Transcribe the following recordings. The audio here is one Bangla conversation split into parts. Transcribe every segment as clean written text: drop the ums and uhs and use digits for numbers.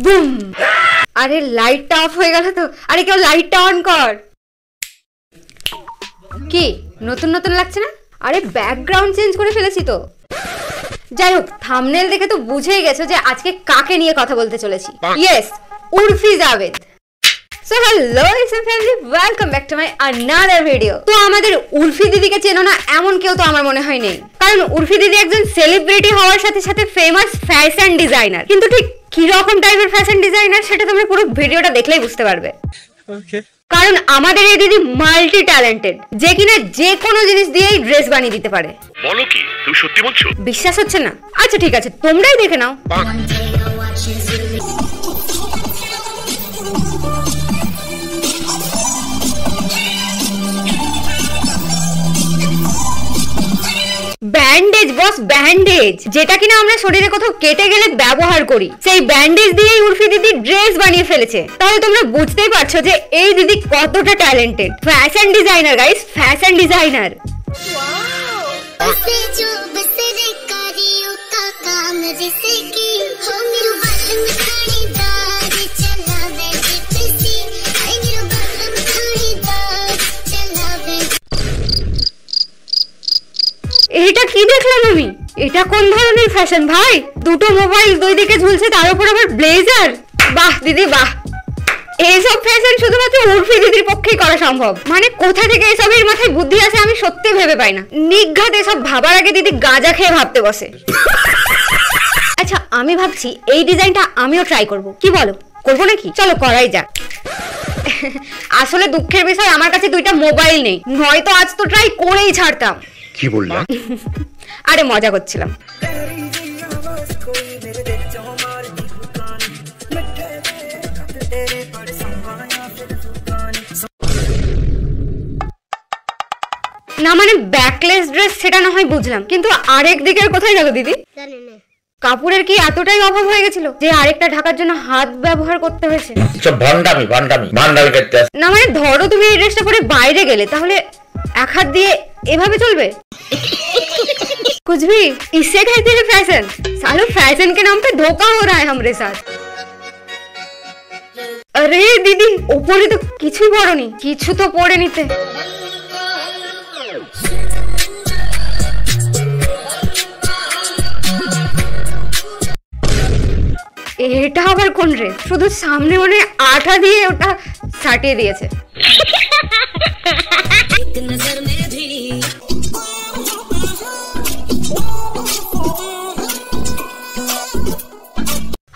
बुम। अरे लाइट ऑफ हो गया तो अरे क्या लाइट ऑन कर की नतून नतून लागছে না अरे बैकग्राउंड चेंज করে ফেলেছি তো যাই হোক থাম্বনেল দেখে তো বুঝেই গেছো যে আজকে কাকে নিয়ে কথা বলতে চলেছি yes Urfi Javed so hello family welcome back to my another video तो आमादेर उर्फी दीदी के चेनो ना एमन केउ तो आमार मने हय नेई कारण उर्फी दीदी एकजन सेलिब्रिटी होवार साथे साथे फेमास फैशन डिजाइनर किन्तु ठीक कि रकम टाइपेर फैशन डिजाइनर सेटा तोमरा पुरो भिडियोटा देखलेई बुझते पारबे ओके कारण आमादेर ए दीदी माल्टी टैलेंटेड जे किना जे कोनो जिनिस दिएई ड्रेस बानिये दिते पारे बोलो कि तुमि सत्यि बोलछो विश्वास होच्छे ना अच्छा ठीक आछे तोमराई देखे नाओ फैशन भाई दुटो मोबाइल दुई दिके झुलछे तार उपर आबार ब्लेजार बाह दीदी बाह এই সব ফ্যাশন শুধুমাত্র উর্ফি দিদির পক্ষেই করা সম্ভব মানে কোথা থেকে এই সবের মাথায় বুদ্ধি আসে আমি সত্যি ভেবে পাই না নিঘাত এসব ভাবার আগে দিদি গাঁজা খেয়ে ভাবতে বসে আচ্ছা আমি ভাবছি এই ডিজাইনটা আমিও ট্রাই করব কি বলো করব নাকি চলো করাই যাক আসলে দুঃখের বিষয় আমার কাছে দুইটা মোবাইল নেই নয়তো আজ তো ট্রাই করেই ছাড়তাম কি বললা আরে মজা করছিলাম ना माने बैकलेस ड्रेस सेटा ना होय बुझलाम किन्तु आरेक दिकेर कोथाय गेलो दीदी जानि ना कापुरेर की एतटाई अभाव होये गेछिलो जे आरेकटा ढाकार जोन्नो हाथ व्यवहार करते होयेछे अच्छा भंडामी भंडामी भंडामी करते आछे ना माने धरो तुमि एई ड्रेसटा परे बाइरे गेले ताहले एक हाथ दिये एभाबे चलबे कुछ भी इससे कहते हैं फैशन सालों फैशन के नाम पे धोखा हो रहा है हमारे साथ अरे दीदी ऊपर तो किछु बड़ो नहीं किछु तो पड़े नहीं थे এটা আবার কোন রে শুধু সামনে ওনে আঠা দিয়ে ওটা ছাটিয়ে দিয়েছে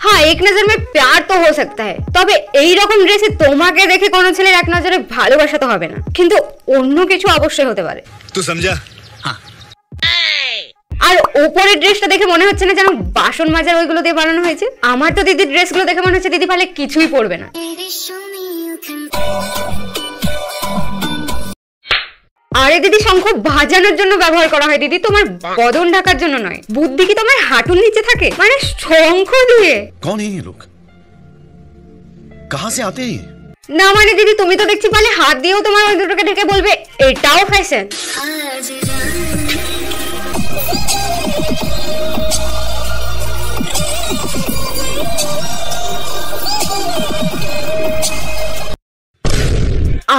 हाँ एक नजर में प्यार तो हो सकता है तब रकम ड्रेस तुम्हें देखे कोनो छेले एक नजरे भालोबासा तो होबे ना किन्तु अन्य किछु अवश्य होते पारे तू समझा আর উপরের ড্রেসটা দেখে মনে হচ্ছে না যেন বাসন মাজার ওইগুলো দিয়ে বানানো হয়েছে আমার তো দিদির ড্রেসগুলো দেখে মনে হচ্ছে দিদি পালে কিছুই পরবে না আরে দিদি শঙ্খ ভাজানোর জন্য ব্যবহার করা হয় দিদি তোমার বদন ঢাকার জন্য নয় বুদ্ধি কি তোমার হাঁটুর নিচে থাকে মানে শঙ্খ দিয়ে কোন এই লোক कहां से आते हैं না মানে দিদি তুমি তো দেখছি পালে হাত দিয়েও তোমার ওই দুটোকে ঢেকে বলবে এটাও ফ্যাশন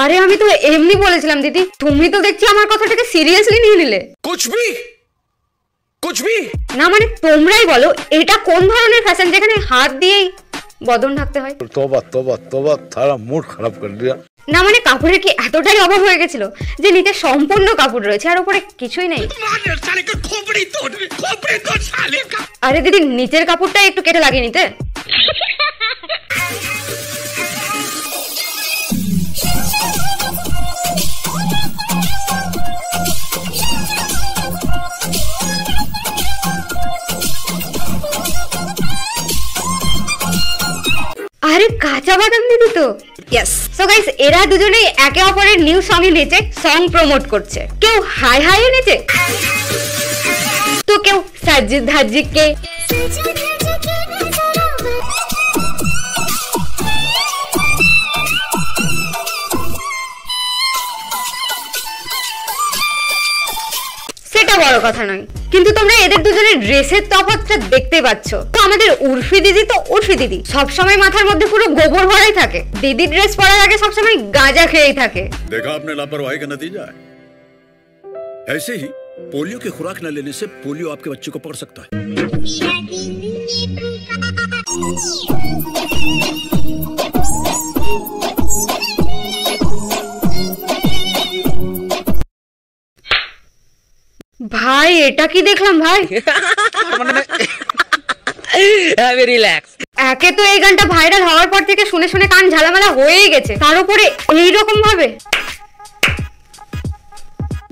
अरे हमें तो एमनी बोलेছিলাম दीदी তুমি তো দেখছি আমার কথাটাকে সিরিয়াসলি নিয়ে নিলে कुछ भी না মানে তোমরাই বলো এটা কোন ধরনের ফ্যাশন যেখানে হাত দিয়েই বদন ঢাকতে হয় তোবা তোবা তোবা তারা মুড খারাপ করে দিয়া না মানে কাপড়ে কি এতটাই অভাব হয়ে গিয়েছিল যে নিচে সম্পূর্ণ কাপড় রয়েছে আর উপরে কিছুই নাই খোপড়ি তোর শালে কা আরে দিদি নিচের কাপড়টা একটু কেটে লাগিয়ে নিতে अरे काचा बादाम दीदी तो यस सो गाइस एरा দুজনেই একে অপরের নিউ সং এ নেচে সং প্রমোট করছে কেউ হাই হাই নেচে তো কেউ সাজিদ হাজি কে সেটা বড় কথা নয় কিন্তু তোমরা এদের দুজনের ড্রেসের তফাৎটা দেখতে পাচ্ছ। তো আমাদের উর্ফি দিদি তো উর্ফি দিদি, সব সময় মাথার মধ্যে পুরো গোবর ভরাই থাকে। দিদি ড্রেস পরার আগে সব সময় গাঁজা খেয়েই থাকে। देखा आपने लापरवाही का नतीजा है। ऐसे ही पोलियो की खुराक न लेने से पोलियो आपके बच्चे को पकड़ सकता है। भाई एटा की देखलाम भाई। अभी रिलैक्स। एके तो एक घंटा भाइरल हवार पर थेके शुने शुने कान झालामाला होएई गेछे, तार उपरे एई रकम भावे।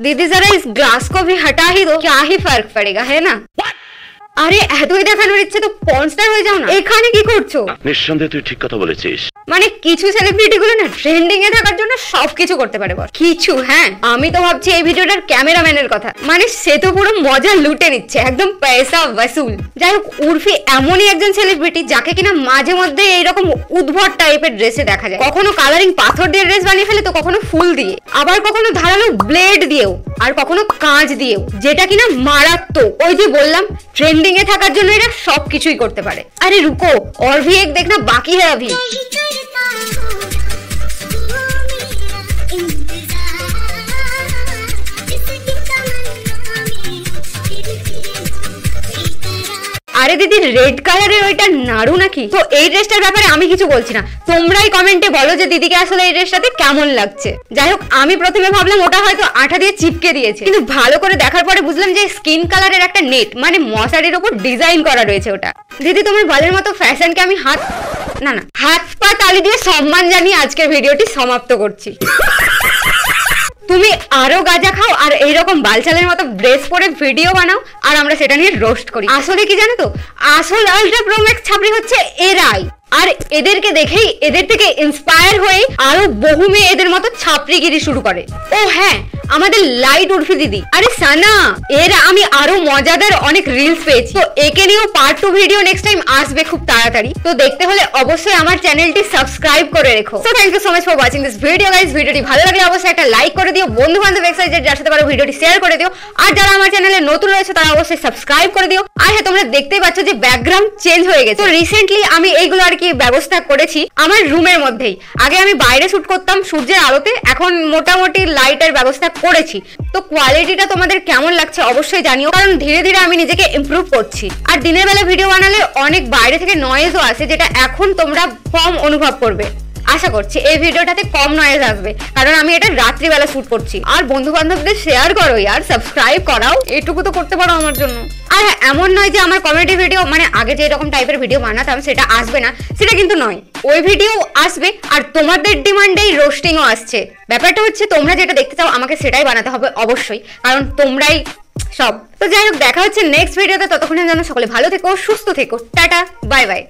दीदी जरा इस ग्लास को भी हटा ही दो, क्या ही फर्क पड़ेगा, है ना? अरे এতই দেখানোর ইচ্ছে তো পর্নস্টার হয়ে যাও না। এখানে কি করছো? নিঃসন্দেহে তুই ঠিক কথা বলেছিস। মানে কিছু সেলিব্রিটিগুলো না ট্রেন্ডিং এ থাকার জন্য সবকিছু করতে পারে বল। কিছু হ্যাঁ, আমি তো ভাবছি এই ভিডিওটার ক্যামেরাম্যানের কথা। মানে সে তো পুরো মজা লুটে নিচ্ছে, একদম পয়সা वसूल। যাই হোক, উর্ফি এমনই একজন সেলিব্রিটি যাকে কিনা মাঝে মধ্যে এইরকম উদ্ভট টাইপের ড্রেসে দেখা যায়। কখনো কালারিং পাথর দিয়ে ড্রেস বানিয়ে ফেলে, তো কখনো ফুল দিয়ে, আবার কখনো ধারালো ব্লেড দিয়েও, আর কখনো কাঁচ দিয়েও, যেটা কিনা মারাত্মক। ওই যে বললাম ট্রেন্ডিং থাকার জন্য এরা সবকিছুই করতে পারে। আরে রুকো, আর ভি এক দেখনা বাকি হ্যায়। अभी আরে দিদি রেড কালারের ওইটা নাড়ু নাকি? তো এই ড্রেসটার ব্যাপারে আমি কিছু বলছি না, তোমরাই কমেন্টে বলো যে দিদিকে আসলে এই ড্রেসটাতে কেমন লাগছে। যাই হোক, আমি প্রথমে ভাবলাম ওটা হয়তো আঠা দিয়ে চিপকে দিয়েছে, কিন্তু ভালো করে দেখার পরে বুঝলাম যে স্কিন কালারের একটা নেট মানে মশারির উপর ডিজাইন করা রয়েছে ওটা। দিদি তোমার বালের মতো ফ্যাশনকে আমি হাত পা তালি দিয়ে সম্মান জানিয়ে আজকের ভিডিওটি সমাপ্ত করছি। তুমি আরো গাঁজা খাও আর এইরকম বালছালের মতো ড্রেস পরে ভিডিও বানাও, আর আমরা সেটা নিয়ে রোস্ট করি। আসলে কি জানো তো, আসল আলট্রা প্রো ম্যাক্স ছাপড়ি হচ্ছে এরাই। আর এদেরকে দেখেই, এদের থেকে ইন্সপায়ার হয়ে আরো বহু মেয়ে এদের মতো ছাপড়িগিরি শুরু করে। ও হ্যাঁ, আমাদের লাইট উর্ফি দিদি, আরে সানা, এর আমি আরো মজাদার অনেক রিলস পেয়েছি। তো একে নিয়েও পার্ট 2 ভিডিও নেক্সট টাইম আসবে খুব তাড়াতাড়ি। তো দেখতে হলে অবশ্যই আমার চ্যানেলটি সাবস্ক্রাইব করে রেখো। So thank you so much for watching this video guys. ভিডিওটি ভালো লাগলে অবশ্যই একটা লাইক করে দিও, বন্ধু বান্ধব এক্সাইটেড যার সাথে পারো ভিডিওটি শেয়ার করে দিও, আর যারা আমার চ্যানেলে নতুন রয়েছে তারা অবশ্যই সাবস্ক্রাইব করে দিও। আর হ্যাঁ, তোমরা দেখতেই পাচ্ছ যে ব্যাকগ্রাউন্ড চেঞ্জ হয়ে গেছে। তো রিসেন্টলি আমি এইগুলো আর কি ব্যবস্থা করেছি আমার রুমের মধ্যেই। আগে আমি বাইরে শুট করতাম সূর্যের আলোতে, এখন মোটামুটি লাইটের ব্যবস্থা করেছি। তো কোয়ালিটিটা তোমাদের কেমন লাগছে অবশ্যই জানিও, কারণ ধীরে ধীরে আমি নিজেকে ইমপ্রুভ করছি। আর দিনের বেলা ভিডিও বানালে অনেক বাইরে থেকে নয়েজও আসে, যেটা এখন তোমরা কম অনুভব করবে। আশা করছি এই ভিডিওটাতে কম নয়েজ আসবে, কারণ আমি এটা রাত্রিবেলা শুট করছি। আর বন্ধু বান্ধবদের শেয়ার করো আর সাবস্ক্রাইব করাও, এটুকু তো করতে পারো আমার জন্য। আর এমন নয় যে আমার কমেডি ভিডিও মানে আগে যে এরকম টাইপের ভিডিও বানাতাম সেটা আসবে না, সেটা কিন্তু নয়, ওই ভিডিও আসবে। আর তোমাদের ডিমান্ডেই রোস্টিংও আসছে। ব্যাপারটা হচ্ছে তোমরা যেটা দেখতে চাও আমাকে সেটাই বানাতে হবে অবশ্যই, কারণ তোমরাই সব। তো যাই হোক, দেখা হচ্ছে নেক্সট ভিডিওতে। ততক্ষণে যেন সকলে ভালো থেকো, সুস্থ থেকো, টাটা, বাই বাই।